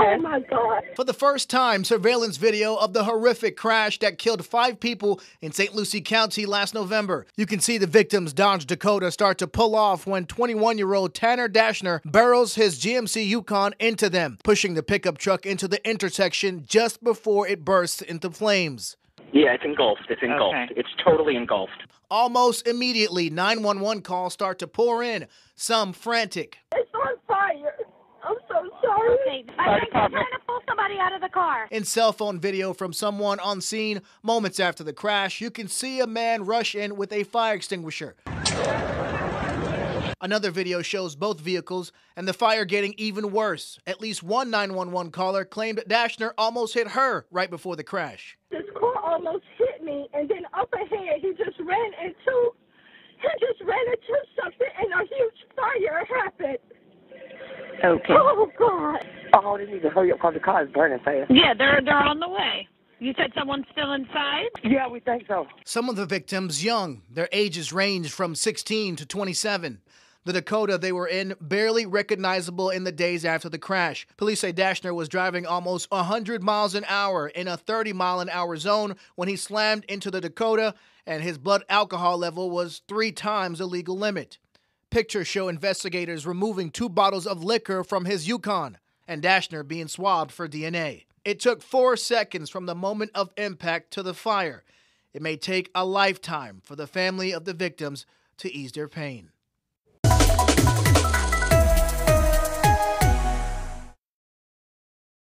Oh, my God. For the first time, surveillance video of the horrific crash that killed 5 people in St. Lucie County last November. You can see the victim's Dodge Dakota start to pull off when 21-year-old Tanner Dashner barrels his GMC Yukon into them, pushing the pickup truck into the intersection just before it bursts into flames. Yeah, it's engulfed. It's engulfed. Okay. It's totally engulfed. Almost immediately, 911 calls start to pour in, some frantic. It's on fire. I'm so sorry. Okay. I think they're trying to pull somebody out of the car. In cell phone video from someone on scene, moments after the crash, you can see a man rush in with a fire extinguisher. Another video shows both vehicles and the fire getting even worse. At least one 911 caller claimed Dashner almost hit her right before the crash. This car almost hit me, and then up ahead he just ran into something, and a huge fire happened. Okay. Oh God. Oh, they need to hurry up because the car is burning fast. Yeah, they're on the way. You said someone's still inside? Yeah, we think so. Some of the victims young. Their ages range from 16 to 27. The Dakota they were in barely recognizable in the days after the crash. Police say Dashner was driving almost 100 miles an hour in a 30-mile-an-hour zone when he slammed into the Dakota, and his blood alcohol level was 3 times the legal limit. Pictures show investigators removing 2 bottles of liquor from his Yukon and Dashner being swabbed for DNA. It took 4 seconds from the moment of impact to the fire. It may take a lifetime for the family of the victims to ease their pain.